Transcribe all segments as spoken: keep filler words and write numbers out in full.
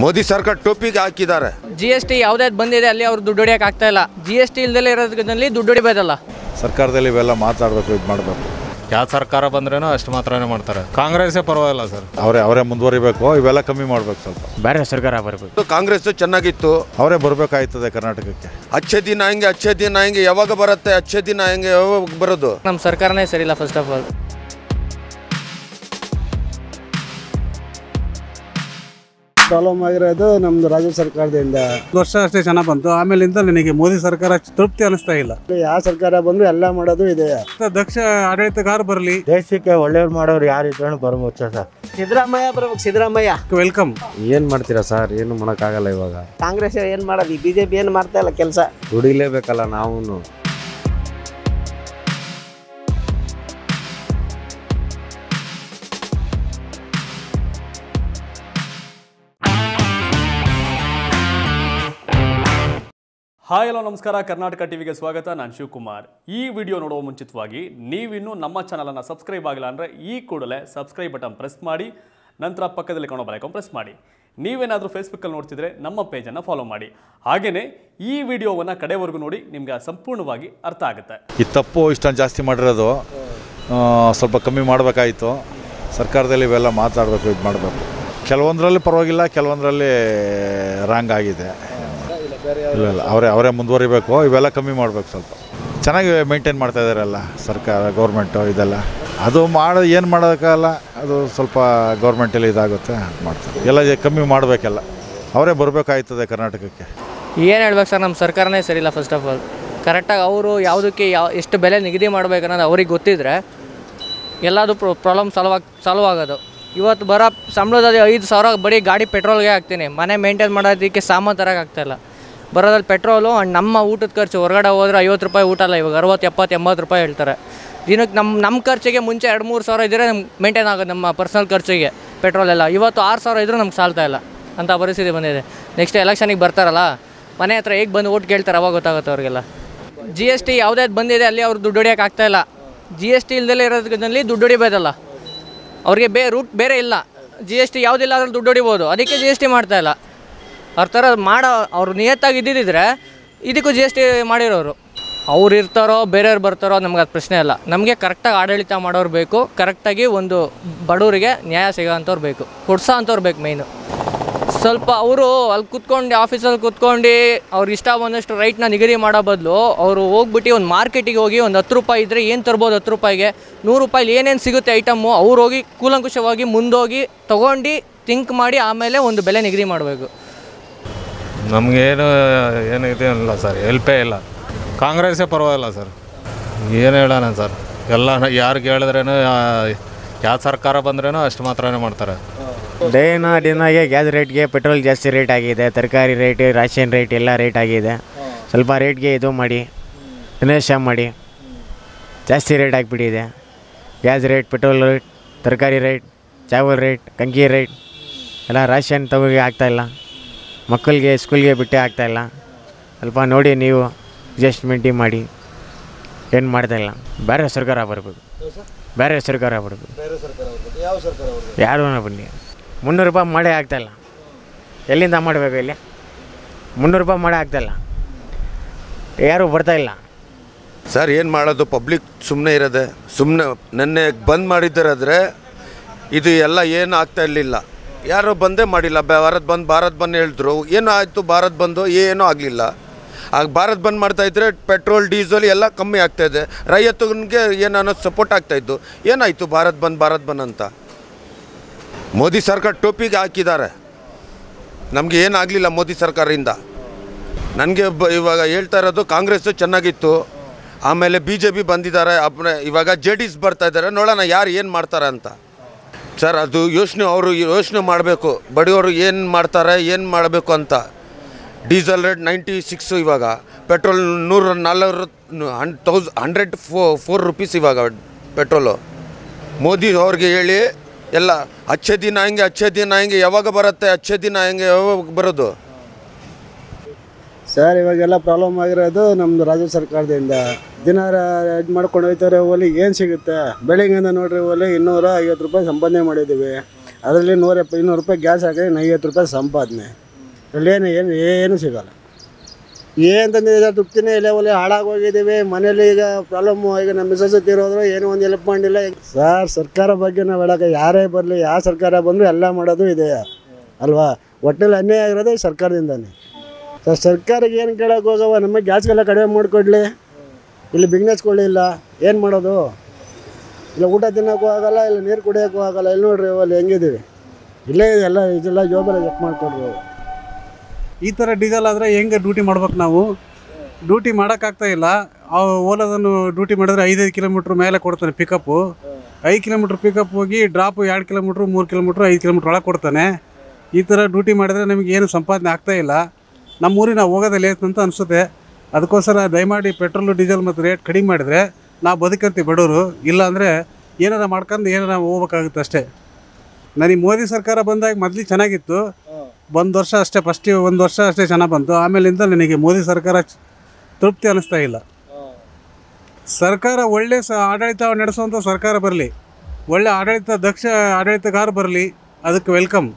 मोदी सरकार टोपी हाकिदारे G S T याद बंद अल्ली दुड्डोड़क आगता जी एस टी इल्दे दुड्डोड़बेदल सरकार ಯಾವ ಸರ್ಕಾರ ಬಂದ್ರೇನೋ ಅಷ್ಟು ಮಾತ್ರನೇ ಮಾಡ್ತಾರೆ ಕಾಂಗ್ರೆಸ್ ಪರವಾಗಿಲ್ಲ ಸರ್ ಅವರೇ ಅವರೇ ಮುಂದುವರಿಬೇಕು ಇವೆಲ್ಲ ಕಮ್ಮಿ ಮಾಡಬೇಕು ಸ್ವಲ್ಪ ಬೇರೆ ಸರ್ಕಾರ ಬರಬೇಕು ಕಾಂಗ್ರೆಸ್ ಚೆನ್ನಾಗಿತ್ತು ಅವರೇ ಬರಬೇಕಾಯ್ತದೆ ಕರ್ನಾಟಕಕ್ಕೆ ಅಚ್ಚೆ ದಿನ ಆएंगे ಅಚ್ಚೆ ದಿನ ಆएंगे ಯಾವಾಗ ಬರುತ್ತೆ ಅಚ್ಚೆ ದಿನ ಆएंगे ಯಾವಾಗ ಬರೋದು ನಮ್ಮ ಸರ್ಕಾರನೇ ಸರಿಯಿಲ್ಲ ಫಸ್ಟ್ ಆಫ್ ಆಲ್ ಪ್ರಾಬ್ಲಮ್ ಆಗಿರೋದು ನಮ್ದು ರಾಜ್ಯ ಸರ್ಕಾರದಿಂದ ವರ್ಷ ಅಷ್ಟೇ ಚೆನ್ನಾಗಿ ಬಂತು ಆಮೇಲಿಂದ ನನಗೆ ಮೋದಿ ಸರ್ಕಾರ ತೃಪ್ತಿ ಅನಿಸ್ತಾ ಇಲ್ಲ ಯಾವ ಸರ್ಕಾರ ಬಂದ್ರು ಎಲ್ಲ ಮಾಡೋದು ಇದೆ ದಕ್ಷ ಆಡಳಿತಗಾರ ಬರಲಿ ದೇಶಕ್ಕೆ ಒಳ್ಳೆಯವರು ಮಾಡೋರು ಯಾರು ಇದ್ರೂ ಬರಬಹುದು ಸರ್ ಸಿದ್ಧರಾಮಯ್ಯ ಬರಬೇಕು ಸಿದ್ಧರಾಮಯ್ಯ ವೆಲ್ಕಮ್ ಏನ್ ಮಾಡ್ತೀರಾ ಸರ್ ಏನು ಮಾಡೋಕ್ಕಾಗಲ್ಲ ಇವಾಗ ಕಾಂಗ್ರೆಸ್ ಏನ್ ಮಾಡೋದು ಬಿಜೆಪಿ ಏನು ಮಾಡ್ತಾ ಇಲ್ಲ ಕೆಲಸ ದುಡಿಲೇಬೇಕಲ್ಲ ನಾವುನು ಹಾಯ್ ಹಲೋ ನಮಸ್ಕಾರ ಕರ್ನಾಟಕ ಟಿವಿಗೆ ಸ್ವಾಗತ ನಾನು ಶಿವಕುಮಾರ್ ಈ ವಿಡಿಯೋ ನೋಡುವ ಮುಂಚಿತವಾಗಿ ನೀವಿನ್ನೂ ನಮ್ಮ ಚಾನಲನ್ನು ಸಬ್ಸ್ಕ್ರೈಬ್ ಆಗಿಲ್ಲ ಅಂದರೆ ಈ ಕೂಡಲೇ ಸಬ್ಸ್ಕ್ರೈಬ್ ಬಟನ್ ಪ್ರೆಸ್ ಮಾಡಿ ನಂತರ ಪಕ್ಕದಲ್ಲಿ ಕಾಣೋ ಬೆಲ್ ಐಕಾನ್ ಪ್ರೆಸ್ ಮಾಡಿ ನೀವೇನಾದರೂ ಫೇಸ್ಬುಕ್ಕಲ್ಲಿ ನೋಡ್ತಿದ್ರೆ ನಮ್ಮ ಪೇಜನ್ನು ಫಾಲೋ ಮಾಡಿ ಹಾಗೆಯೇ ಈ ವಿಡಿಯೋವನ್ನು ಕಡೆವರೆಗೂ ನೋಡಿ ನಿಮಗೆ ಸಂಪೂರ್ಣವಾಗಿ ಅರ್ಥ ಆಗುತ್ತೆ ಈ ತಪ್ಪು ಇಷ್ಟೊಂದು ಜಾಸ್ತಿ ಮಾಡಿರೋದು ಸ್ವಲ್ಪ ಕಮ್ಮಿ ಮಾಡಬೇಕಾಯಿತು ಸರ್ಕಾರದಲ್ಲಿ ಇವೆಲ್ಲ ಮಾತಾಡಬೇಕು ಇದು ಮಾಡಬೇಕು ಕೆಲವೊಂದರಲ್ಲಿ ಪರವಾಗಿಲ್ಲ ಕೆಲವೊಂದರಲ್ಲಿ ರಾಂಗ್ ಆಗಿದೆ ಇಲ್ಲ ಇಲ್ಲ ಅವರೇ ಅವರೇ ಮುಂದುವರಿಬೇಕು ಇವೆಲ್ಲ ಕಮ್ಮಿ ಮಾಡಬೇಕು ಸ್ವಲ್ಪ ಚೆನ್ನಾಗಿ ಮೇಂಟೈನ್ ಮಾಡ್ತಾ ಇದ್ದಾರಲ್ಲ ಸರ್ಕಾರ ಗೌರ್ಮೆಂಟು ಇದೆಲ್ಲ ಅದು ಮಾಡೋದು ಏನು ಮಾಡೋದಕ್ಕಲ್ಲ ಅದು ಸ್ವಲ್ಪ ಗೌರ್ಮೆಂಟಲ್ಲಿ ಇದಾಗುತ್ತೆ ಮಾಡ್ತಾರೆ ಎಲ್ಲ ಕಮ್ಮಿ ಮಾಡಬೇಕೆಲ್ಲ ಅವರೇ ಬರಬೇಕಾಯ್ತದೆ ಕರ್ನಾಟಕಕ್ಕೆ ಏನು ಹೇಳ್ಬೇಕು ಸರ್ ನಮ್ಮ ಸರ್ಕಾರನೇ ಸರಿಯಿಲ್ಲ ಫಸ್ಟ್ ಆಫ್ ಆಲ್ ಕರೆಕ್ಟಾಗಿ ಅವರು ಯಾವುದಕ್ಕೆ ಯಾವ ಎಷ್ಟು ಬೆಲೆ ನಿಗದಿ ಮಾಡಬೇಕು ಅನ್ನೋದು ಅವ್ರಿಗೆ ಗೊತ್ತಿದ್ದರೆ ಎಲ್ಲದು ಪ್ರಾಬ್ಲಮ್ ಸಾಲ್ವ್ ಆಗಿ ಸಾಲ್ವ್ ಆಗೋದು ಇವತ್ತು ಬರೋ ಸಂಬಳದಲ್ಲಿ ಐದು ಸಾವಿರ ಬರೀ ಗಾಡಿ ಪೆಟ್ರೋಲ್ಗೆ ಹಾಕ್ತೀನಿ ಮನೆ ಮೇಂಟೈನ್ ಮಾಡೋದಕ್ಕೆ ಸಾಮಾನು ತರಕ್ಕೆ ಆಗ್ತಾಯಿಲ್ಲ ಬರೋದಲ್ಲಿ ಪೆಟ್ರೋಲು ಆ್ಯಂಡ್ ನಮ್ಮ ಊಟದ ಖರ್ಚು ಹೊರಗಡೆ ಹೋದರೆ ಐವತ್ತು ರೂಪಾಯಿ ಊಟ ಅಲ್ಲ ಇವಾಗ ಅರವತ್ತು ಎಪ್ಪತ್ತು ಎಂಬತ್ತು ರೂಪಾಯಿ ಹೇಳ್ತಾರೆ ದಿನಕ್ಕೆ ನಮ್ಮ ನಮ್ಮ ಖರ್ಚಿಗೆ ಮುಂಚೆ ಎರಡು ಮೂರು ಸಾವಿರ ಇದ್ದರೆ ನಮ್ಗೆ ಮೇಂಟೈನ್ ಆಗೋದು ನಮ್ಮ ಪರ್ಸ್ನಲ್ ಖರ್ಚಿಗೆ ಪೆಟ್ರೋಲೆಲ್ಲ ಇವತ್ತು ಆರು ಸಾವಿರ ಇದ್ದರೂ ನಮ್ಗೆ ಸಾಲ್ತಾ ಇಲ್ಲ ಅಂಥ ಪರಿಸ್ಥಿತಿ ಬಂದಿದೆ ನೆಕ್ಸ್ಟ್ ಎಲೆಕ್ಷನಿಗೆ ಬರ್ತಾರಲ್ಲ ಮನೆ ಹತ್ರ ಹೇಗೆ ಬಂದು ಓಟ್ ಕೇಳ್ತಾರೆ ಅವಾಗ ಗೊತ್ತಾಗುತ್ತೆ ಅವ್ರಿಗೆಲ್ಲ ಜಿ ಎಸ್ ಟಿ ಯಾವುದೇ ಬಂದಿದೆ ಅಲ್ಲಿ ಅವ್ರು ದುಡ್ಡು ಹೊಡಿಯೋಕೆ ಆಗ್ತಾಯಿಲ್ಲ ಜಿ ಎಸ್ ಟಿ ಇಲ್ದಲೇ ಇರೋದ್ರಲ್ಲಿ ದುಡ್ಡು ಹೊಡಿಬೋದಲ್ಲ ಅವ್ರಿಗೆ ಬೇ ರೂಟ್ ಬೇರೆ ಇಲ್ಲ ಜಿ ಎಸ್ ಟಿ ಯಾವುದಿಲ್ಲ ಅದ್ರಲ್ಲಿ ದುಡ್ಡು ಹೊಡಿಬೋದು ಅದಕ್ಕೆ ಜಿ ಎಸ್ ಟಿ ಮಾಡ್ತಾಯಿಲ್ಲ ಅವ್ರ ಥರ ಮಾಡೋ ಅವ್ರು ನಿಯತ್ತಾಗಿ ಇದ್ದಿದ್ದರೆ ಇದಕ್ಕೂ ಜಿ ಎಸ್ ಟಿ ಮಾಡಿರೋರು ಅವ್ರು ಇರ್ತಾರೋ ಬೇರೆಯವ್ರು ಬರ್ತಾರೋ ನಮ್ಗೆ ಅದು ಪ್ರಶ್ನೆ ಇಲ್ಲ ನಮಗೆ ಕರೆಕ್ಟಾಗಿ ಆಡಳಿತ ಮಾಡೋರು ಬೇಕು ಕರೆಕ್ಟಾಗಿ ಒಂದು ಬಡವರಿಗೆ ನ್ಯಾಯ ಸಿಗೋ ಅಂಥವ್ರು ಬೇಕು ಕೊಡ್ಸೋ ಅಂಥವ್ರು ಬೇಕು ಮೇಯ್ನು ಸ್ವಲ್ಪ ಅವರು ಅಲ್ಲಿ ಕೂತ್ಕೊಂಡು ಆಫೀಸಲ್ಲಿ ಕೂತ್ಕೊಂಡು ಅವ್ರಿಗೆ ಇಷ್ಟ ಬಂದಷ್ಟು ರೈಟ್ನ ನಿಗದಿ ಮಾಡೋ ಬದಲು ಅವರು ಹೋಗ್ಬಿಟ್ಟು ಒಂದು ಮಾರ್ಕೆಟಿಗೆ ಹೋಗಿ ಒಂದು ಹತ್ತು ರೂಪಾಯಿ ಇದ್ದರೆ ಏನು ತರ್ಬೋದು ಹತ್ತು ರೂಪಾಯಿಗೆ ನೂರು ರೂಪಾಯಿಲಿ ಏನೇನು ಸಿಗುತ್ತೆ ಐಟಮ್ಮು ಅವ್ರು ಹೋಗಿ ಕೂಲಂಕುಷವಾಗಿ ಮುಂದೋಗಿ ತೊಗೊಂಡು ಥಿಂಕ್ ಮಾಡಿ ಆಮೇಲೆ ಒಂದು ಬೆಲೆ ನಿಗದಿ ಮಾಡಬೇಕು ನಮಗೇನು ಏನು ಇದಿಲ್ಲ ಸರ್ ಹೆಲ್ಪೇ ಇಲ್ಲ ಕಾಂಗ್ರೆಸ್ಸೇ ಪರವಾಗಿಲ್ಲ ಸರ್ ಏನು ಹೇಳೋಣ ಸರ್ ಎಲ್ಲ ಯಾರಿಗೆ ಹೇಳಿದ್ರೇನು ಯಾವ ಸರ್ಕಾರ ಬಂದ್ರೇನೋ ಅಷ್ಟು ಮಾತ್ರನೇ ಮಾಡ್ತಾರೆ ಡೇನ ಡಿನಾಗೆ ಗ್ಯಾಸ್ ರೇಟ್ಗೆ ಪೆಟ್ರೋಲ್ ಜಾಸ್ತಿ ರೇಟ್ ಆಗಿದೆ ತರಕಾರಿ ರೇಟ್ ರಾಷನ್ ರೇಟ್ ಎಲ್ಲ ರೇಟ್ ಆಗಿದೆ ಸ್ವಲ್ಪ ರೇಟ್ಗೆ ಇದು ಮಾಡಿ ಗಣೇಶ ಮಾಡಿ ಜಾಸ್ತಿ ರೇಟ್ ಆಗಿಬಿಟ್ಟಿದೆ ಗ್ಯಾಸ್ ರೇಟ್ ಪೆಟ್ರೋಲ್ ರೇಟ್ ತರಕಾರಿ ರೇಟ್ ಚಾವಲ್ ರೇಟ್ ಕಂಕಿ ರೇಟ್ ಎಲ್ಲ ರಾಷನ್ ತಗೋಗಿ ಆಗ್ತಾಯಿಲ್ಲ ಮಕ್ಕಳಿಗೆ ಸ್ಕೂಲ್ಗೆ ಬಿಟ್ಟೆ ಆಗ್ತಾಯಿಲ್ಲ ಸ್ವಲ್ಪ ನೋಡಿ ನೀವು ಅಡ್ಜಸ್ಟ್ಮೆಂಟಿ ಮಾಡಿ ಏನು ಮಾಡ್ತಾಯಿಲ್ಲ ಬೇರೆ ಸರ್ಕಾರ ಬರಬೇಕು ಬೇರೆ ಸರ್ಕಾರ ಬರಬೇಕು ಯಾರೂ ಬನ್ನಿ ಮುನ್ನೂರು ರೂಪಾಯಿ ಮಾಡೇ ಆಗ್ತಾಯಿಲ್ಲ ಎಲ್ಲಿಂದ ಮಾಡಬೇಕು ಇಲ್ಲಿ ಮುನ್ನೂರು ರೂಪಾಯಿ ಮಾಡೇ ಆಗ್ತಾಯಿಲ್ಲ ಯಾರೂ ಬರ್ತಾಯಿಲ್ಲ ಸರ್ ಏನು ಮಾಡೋದು ಪಬ್ಲಿಕ್ ಸುಮ್ಮನೆ ಇರೋದೆ ಸುಮ್ಮನೆ ನೆನ್ನೆ ಬಂದ್ ಮಾಡಿದ್ದರಾದರೆ ಇದು ಎಲ್ಲ ಏನು ಆಗ್ತಾ ಇರಲಿಲ್ಲ ಯಾರು ಬಂದೇ ಮಾಡಿಲ್ಲ ಭಾರತ್ ಬಂದ್ ಭಾರತ್ ಬಂದ್ ಹೇಳಿದ್ರು ಏನೋ ಆಯಿತು ಭಾರತ್ ಬಂದು ಏನೂ ಆಗಲಿಲ್ಲ ಆಗ ಭಾರತ್ ಬಂದ್ ಮಾಡ್ತಾಯಿದ್ರೆ ಪೆಟ್ರೋಲ್ ಡೀಸೆಲ್ ಎಲ್ಲ ಕಮ್ಮಿ ಆಗ್ತಾಯಿದೆ ರೈತನಿಗೆ ಏನು ಅನ್ನೋದು ಸಪೋರ್ಟ್ ಆಗ್ತಾಯಿತ್ತು ಏನಾಯಿತು ಭಾರತ್ ಬಂದ್ ಭಾರತ್ ಬಂದ್ ಅಂತ ಮೋದಿ ಸರ್ಕಾರ ಟೋಪಿಗೆ ಹಾಕಿದ್ದಾರೆ ನಮಗೆ ಏನಾಗಲಿಲ್ಲ ಮೋದಿ ಸರ್ಕಾರದಿಂದ ನನಗೆ ಬ ಇವಾಗ ಹೇಳ್ತಾ ಇರೋದು ಕಾಂಗ್ರೆಸ್ಸು ಚೆನ್ನಾಗಿತ್ತು ಆಮೇಲೆ ಬಿ ಜೆ ಪಿ ಬಂದಿದ್ದಾರೆ ಇವಾಗ ಜೆ ಡಿ ಎಸ್ ಬರ್ತಾಯಿದ್ದಾರೆ ನೋಡೋಣ ಯಾರು ಏನು ಮಾಡ್ತಾರೆ ಅಂತ ಸರ್ ಅದು ಯೋಚನೆ ಅವರು ಯೋಚನೆ ಮಾಡಬೇಕು ಬಡವರು ಏನು ಮಾಡ್ತಾರೆ ಏನು ಮಾಡಬೇಕು ಅಂತ ಡೀಸೆಲ್ ರೇಟ್ ನೈಂಟಿ ಸಿಕ್ಸು ಇವಾಗ ಪೆಟ್ರೋಲ್ ನೂರ ನಲ್ವತ್ತು ಹನ್ ತೌಸ್ ಹಂಡ್ರೆಡ್ ಫೋ ಫೋರ್ ರುಪೀಸ್ ಇವಾಗ ಪೆಟ್ರೋಲು ಮೋದಿ ಅವ್ರಿಗೆ ಹೇಳಿ ಎಲ್ಲ ಅಚ್ಚೆ ದಿನ ಆएंगे ಅಚ್ಚೆ ದಿನ ಆएंगे ಯಾವಾಗ ಬರುತ್ತೆ ಅಚ್ಚೆ ದಿನ ಆएंगे ಯಾವಾಗ ಬರೋದು ಸರ್ ಇವಾಗೆಲ್ಲ ಪ್ರಾಬ್ಲಮ್ ಆಗಿರೋದು ನಮ್ಮದು ರಾಜ್ಯ ಸರ್ಕಾರದಿಂದ ದಿನ ಇದು ಮಾಡ್ಕೊಂಡು ಹೋಗ್ತಾರೆ ಹೋಲಿ ಏನು ಸಿಗುತ್ತೆ ಬೆಳಿಗ್ಗೆಯಿಂದ ನೋಡ್ರಿ ಹೋಲಿ ಇನ್ನೂರ ಐವತ್ತು ರೂಪಾಯಿ ಸಂಪಾದನೆ ಮಾಡಿದ್ದೀವಿ ಅದರಲ್ಲಿ ನೂರ ಇನ್ನೂರು ರೂಪಾಯಿ ಗ್ಯಾಸ್ ಹಾಕಿದ್ರೆ ನೈವತ್ತು ರೂಪಾಯಿ ಸಂಪಾದನೆ ಅಲ್ಲೇನು ಏನು ಏನು ಸಿಗಲ್ಲ. ಏನಂತಂದ್ರೆ ತೃಪ್ತಿನೇ ಇಲ್ಲ, ಒಳ್ಳೆ ಹಾಳಾಗೋಗಿದ್ದೀವಿ. ಮನೇಲಿ ಈಗ ಪ್ರಾಬ್ಲಮ್, ಈಗ ನಮ್ಮ ಮಿಸಸ್ ತೀರೋದ್ರು ಏನೂ ಒಂದು ಹೆಲ್ಪ್ ಮಾಡಿಲ್ಲ ಸರ್. ಸರ್ಕಾರ ಬಗ್ಗೆ ನಾವು ಹೇಳೋಕೆ ಯಾರೇ ಬರಲಿ, ಯಾವ ಸರ್ಕಾರ ಬಂದರೂ ಎಲ್ಲ ಮಾಡೋದು ಇದೆ ಅಲ್ವಾ. ಒಟ್ಟಿನಲ್ಲಿ ಅನ್ಯಾಯ ಆಗಿರೋದೇ ಸರ್ಕಾರದಿಂದನೇ ಸರ್. ಸರ್ಕಾರಕ್ಕೆ ಏನು ಕೇಳೋಕೆ ಹೋಗವ, ನಮಗೆ ಗ್ಯಾಸ್ಗೆಲ್ಲ ಕಡಿಮೆ ಮಾಡಿಕೊಡ್ಲಿ, ಇಲ್ಲಿ ಬಿಸ್ನೆಸ್ ಕೊಡಲಿಲ್ಲ, ಏನು ಮಾಡೋದು? ಇಲ್ಲ ಊಟ ತಿನ್ನೋಕ್ಕೂ ಆಗೋಲ್ಲ, ಇಲ್ಲ ನೀರು ಕುಡಿಯೋಕ್ಕೂ ಆಗೋಲ್ಲ. ಇಲ್ಲಿ ನೋಡ್ರಿ ಅಲ್ಲಿ ಹೆಂಗಿದ್ದೀವಿ, ಇಲ್ಲೇ ಇದೆಲ್ಲ ಇದೆಲ್ಲ ಜೋಬೆಲ್ಲ ಚೆಕ್ ಮಾಡಿಕೊಡ್ರಿ. ಈ ಥರ ಡೀಸೆಲ್ ಆದರೆ ಹೆಂಗೆ ಡ್ಯೂಟಿ ಮಾಡ್ಬೇಕು ನಾವು? ಡ್ಯೂಟಿ ಮಾಡೋಕ್ಕಾಗ್ತಾಯಿಲ್ಲ. ಓಲಾದನ್ನು ಡ್ಯೂಟಿ ಮಾಡಿದ್ರೆ ಐದೈದು ಕಿಲೋಮೀಟ್ರ್ ಮೇಲೆ ಕೊಡ್ತಾನೆ ಪಿಕಪ್ಪು. ಐದು ಕಿಲೋಮೀಟ್ರ್ ಪಿಕಪ್ ಹೋಗಿ ಡ್ರಾಪು ಎರಡು ಕಿಲೋಮೀಟ್ರ್ ಮೂರು ಕಿಲೋಮೀಟ್ರ್ ಐದು ಕಿಲೋಮೀಟ್ರ್ ಒಳಗೆ ಕೊಡ್ತಾನೆ. ಈ ಥರ ಡ್ಯೂಟಿ ಮಾಡಿದ್ರೆ ನಮಗೆ ಏನು ಸಂಪಾದನೆ ಆಗ್ತಾಯಿಲ್ಲ. ನಮ್ಮೂರಿಗೆ ನಾವು ಹೋಗೋದೇ ಲೇಟ್ ಅಂತ ಅನಿಸುತ್ತೆ. ಅದಕ್ಕೋಸ್ಕರ ದಯಮಾಡಿ ಪೆಟ್ರೋಲು ಡೀಸೆಲ್ ಮತ್ತು ರೇಟ್ ಕಡಿಮೆ ಮಾಡಿದರೆ ನಾವು ಬದುಕಂತೀವಿ ಬಡವರು. ಇಲ್ಲಾಂದರೆ ಏನಾರ ಮಾಡ್ಕೊಂಡು ಏನಾರ ಹೋಗ್ಬೇಕಾಗುತ್ತೆ ಅಷ್ಟೇ. ನನಗೆ ಮೋದಿ ಸರ್ಕಾರ ಬಂದಾಗ ಮೊದಲು ಚೆನ್ನಾಗಿತ್ತು, ಒಂದು ವರ್ಷ ಅಷ್ಟೇ, ಫಸ್ಟಿಗೆ ಒಂದು ವರ್ಷ ಅಷ್ಟೇ ಚೆನ್ನಾಗಿ ಬಂತು. ಆಮೇಲಿಂದ ನನಗೆ ಮೋದಿ ಸರ್ಕಾರ ತೃಪ್ತಿ ಅನ್ನಿಸ್ತಾ ಇಲ್ಲ. ಸರ್ಕಾರ ಒಳ್ಳೆ ಸ ಆಡಳಿತ ನಡೆಸುವಂಥ ಸರ್ಕಾರ ಬರಲಿ, ಒಳ್ಳೆ ಆಡಳಿತ ದಕ್ಷ ಆಡಳಿತಗಾರ ಬರಲಿ, ಅದಕ್ಕೆ ವೆಲ್ಕಮ್.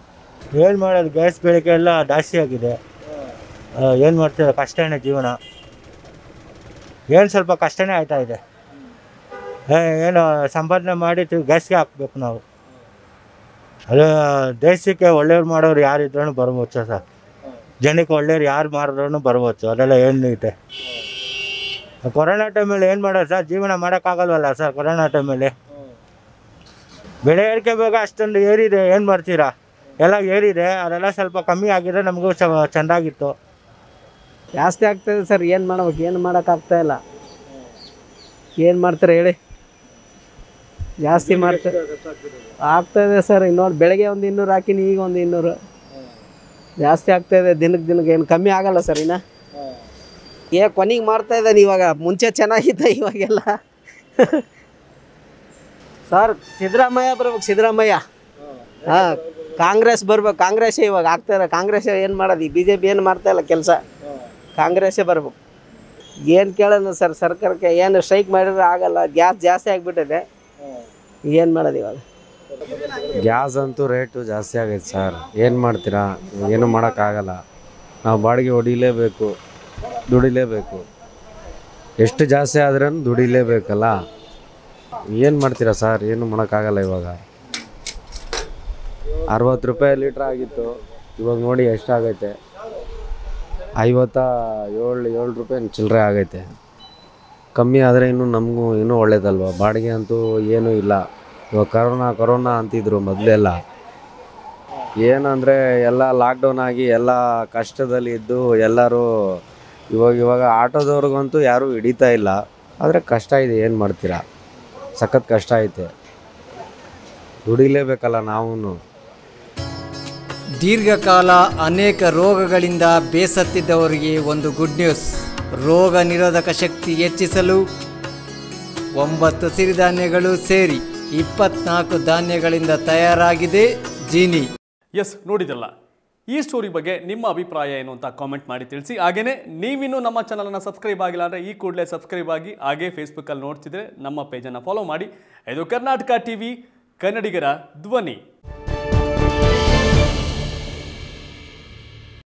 ಏನು ಮಾಡೋದು, ಗ್ಯಾಸ್ ಬೇಡಿಕೆ ಎಲ್ಲ ಜಾಸ್ತಿ ಆಗಿದೆ. ಏನು ಮಾಡ್ತೀರ, ಕಷ್ಟನೇ ಜೀವನ. ಏನು ಸ್ವಲ್ಪ ಕಷ್ಟನೇ ಆಗ್ತಾ ಇದೆ. ಏನು ಸಂಪಾದನೆ ಮಾಡಿ ಗ್ಯಾಸ್ಗೆ ಹಾಕ್ಬೇಕು ನಾವು. ಅದು ದೇಶಕ್ಕೆ ಒಳ್ಳೆಯವ್ರು ಮಾಡೋರು ಯಾರಿದ್ರೂ ಬರ್ಬೋದು ಸರ್. ಜನಕ್ಕೆ ಒಳ್ಳೆಯವ್ರು ಯಾರು ಮಾಡಿದ್ರೂ ಬರ್ಬೋದು. ಅದೆಲ್ಲ ಏನಿದೆ ಕೊರೋನಾ ಟೈಮಲ್ಲಿ ಏನು ಮಾಡೋದು ಸರ್, ಜೀವನ ಮಾಡೋಕ್ಕಾಗಲ್ವಲ್ಲ ಸರ್. ಕೊರೋನಾ ಟೈಮಲ್ಲಿ ಬೆಳೆ ಏರಿಕೆ ಬೇಗ ಅಷ್ಟೊಂದು ಏರಿದೆ, ಏನು ಮಾಡ್ತೀರಾ, ಎಲ್ಲ ಏರಿದೆ. ಅದೆಲ್ಲ ಸ್ವಲ್ಪ ಕಮ್ಮಿ ಆಗಿದೆ, ನಮಗೂ ಚೆಂದಾಗಿತ್ತು. ಜಾಸ್ತಿ ಆಗ್ತಾಯಿದೆ ಸರ್, ಏನು ಮಾಡ್ಬೇಕು, ಏನು ಮಾಡೋಕ್ಕಾಗ್ತಾಯಿಲ್ಲ. ಏನು ಮಾಡ್ತಾರೆ ಹೇಳಿ, ಜಾಸ್ತಿ ಮಾಡ್ತಾರೆ ಆಗ್ತಾಯಿದೆ ಸರ್. ಇನ್ನೊಂದು ಬೆಳಗ್ಗೆ ಒಂದು ಇನ್ನೂರು ಹಾಕಿನಿ, ಈಗ ಒಂದು ಇನ್ನೂರು ಜಾಸ್ತಿ ಆಗ್ತಾಯಿದೆ ದಿನಕ್ಕೆ ದಿನಕ್ಕೆ. ಏನು ಕಮ್ಮಿ ಆಗಲ್ಲ ಸರ್ ಇನ್ನು. ಏ ಕೊನೆಗೆ ಮಾಡ್ತಾ ಇದ್ದಾನೆ ಇವಾಗ, ಮುಂಚೆ ಚೆನ್ನಾಗಿದ್ದ ಇವಾಗೆಲ್ಲ ಸರ್. ಸಿದ್ದರಾಮಯ್ಯ ಬರ್ಬೇಕು, ಸಿದ್ದರಾಮಯ್ಯ. ಹಾಂ, ಕಾಂಗ್ರೆಸ್ ಬರ್ಬೇಕು, ಕಾಂಗ್ರೆಸ್ಸೇ ಇವಾಗ ಆಗ್ತಾಯಿಲ್ಲ. ಕಾಂಗ್ರೆಸ್ಸೇ ಏನು ಮಾಡೋದು, ಈ ಬಿ ಜೆ ಪಿ ಏನು ಮಾಡ್ತಾಯಿಲ್ಲ ಕೆಲಸ. ಕಾಂಗ್ರೆಸ್ಸೇ ಬರ್ಬೇಕು. ಏನು ಕೇಳೋದು ಸರ್ ಸರ್ಕಾರಕ್ಕೆ, ಏನು ಸ್ಟ್ರೈಕ್ ಮಾಡಿದ್ರೆ ಆಗಲ್ಲ. ಗ್ಯಾಸ್ ಜಾಸ್ತಿ ಆಗಿಬಿಟ್ಟಿದೆ, ಏನು ಮಾಡೋದು ಇವಾಗ. ಗ್ಯಾಸ್ ಅಂತೂ ರೇಟು ಜಾಸ್ತಿ ಆಗೈತೆ ಸರ್. ಏನು ಮಾಡ್ತೀರಾ, ಏನು ಮಾಡೋಕ್ಕಾಗಲ್ಲ. ನಾವು ಬಾಡಿಗೆ ಹೊಡಿಲೇಬೇಕು, ದುಡಿಲೇಬೇಕು. ಎಷ್ಟು ಜಾಸ್ತಿ ಆದ್ರೂ ದುಡಿಲೇಬೇಕಲ್ಲ. ಏನು ಮಾಡ್ತೀರಾ ಸರ್, ಏನು ಮಾಡೋಕ್ಕಾಗಲ್ಲ. ಇವಾಗ ಅರವತ್ತು ರೂಪಾಯಿ ಲೀಟ್ರ್ ಆಗಿತ್ತು, ಇವಾಗ ನೋಡಿ ಎಷ್ಟಾಗೈತೆ, ಐವತ್ತ ಏಳು ಏಳು ರೂಪಾಯಿ ಚಿಲ್ಲರೆ ಆಗೈತೆ. ಕಮ್ಮಿ ಆದರೆ ಇನ್ನೂ ನಮಗೂ ಇನ್ನೂ ಒಳ್ಳೇದಲ್ವ. ಬಾಡಿಗೆ ಅಂತೂ ಏನೂ ಇಲ್ಲ. ಇವಾಗ ಕರೋನಾ ಕರೋನಾ ಅಂತಿದ್ರು ಮೊದಲೆಲ್ಲ. ಏನಂದರೆ ಎಲ್ಲ ಲಾಕ್ಡೌನ್ ಆಗಿ ಎಲ್ಲ ಕಷ್ಟದಲ್ಲಿದ್ದು ಎಲ್ಲರೂ ಇವಾಗ ಇವಾಗ ಆಟೋದವ್ರಿಗಂತೂ ಯಾರೂ ಹಿಡಿತಾ ಇಲ್ಲ. ಆದರೆ ಕಷ್ಟ ಇದೆ, ಏನು ಮಾಡ್ತೀರಾ, ಸಖತ್ ಕಷ್ಟ ಐತೆ. ದುಡಿಲೇಬೇಕಲ್ಲ ನಾವು. ದೀರ್ಘಕಾಲ ಅನೇಕ ರೋಗಗಳಿಂದ ಬೇಸತ್ತಿದ್ದವರಿಗೆ ಒಂದು ಗುಡ್ ನ್ಯೂಸ್. ರೋಗ ನಿರೋಧಕ ಶಕ್ತಿ ಹೆಚ್ಚಿಸಲು ಒಂಬತ್ತು ಸಿರಿಧಾನ್ಯಗಳು ಸೇರಿ ಇಪ್ಪತ್ನಾಲ್ಕು ಧಾನ್ಯಗಳಿಂದ ತಯಾರಾಗಿದೆ ಜೀನಿ. ಎಸ್ ನೋಡಿದಲ್ಲ, ಈ ಸ್ಟೋರಿ ಬಗ್ಗೆ ನಿಮ್ಮ ಅಭಿಪ್ರಾಯ ಏನು ಅಂತ ಕಾಮೆಂಟ್ ಮಾಡಿ ತಿಳಿಸಿ. ಹಾಗೆಯೇ ನೀವಿನ್ನೂ ನಮ್ಮ ಚಾನಲನ್ನು ಸಬ್ಸ್ಕ್ರೈಬ್ ಆಗಿಲ್ಲ ಅಂದರೆ ಈ ಕೂಡಲೇ ಸಬ್ಸ್ಕ್ರೈಬ್ ಆಗಿ, ಹಾಗೇ ಫೇಸ್ಬುಕ್ಕಲ್ಲಿ ನೋಡ್ತಿದ್ರೆ ನಮ್ಮ ಪೇಜನ್ನು ಫಾಲೋ ಮಾಡಿ. ಇದು ಕರ್ನಾಟಕ ಟಿವಿ, ಕನ್ನಡಿಗರ ಧ್ವನಿ.